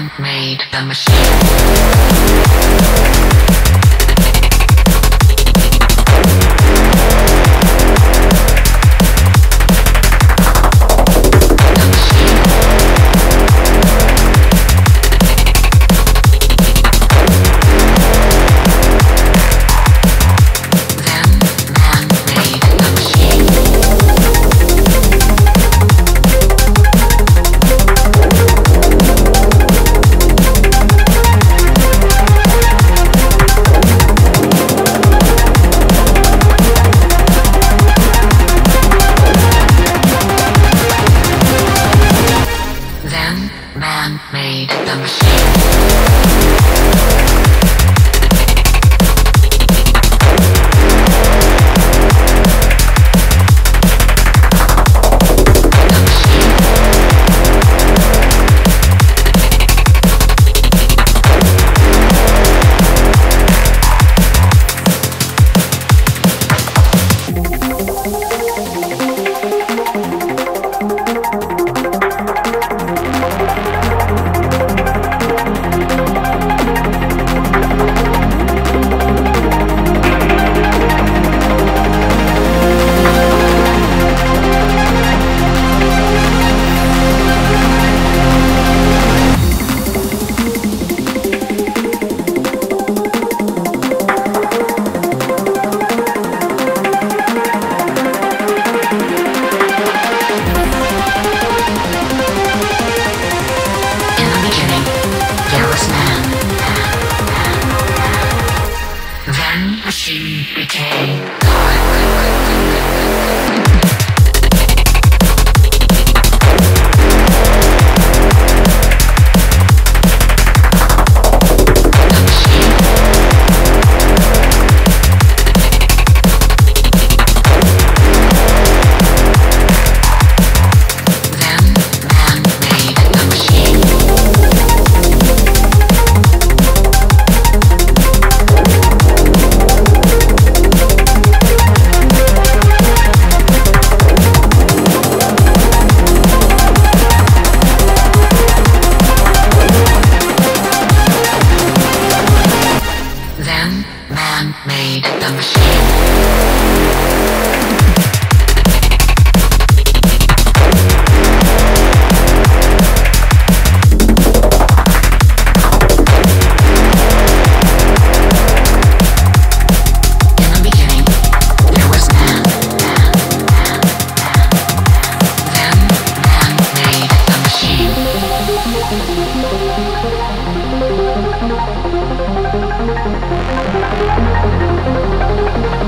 Man made the machine. Man made the machine. She became God. Man made the machine.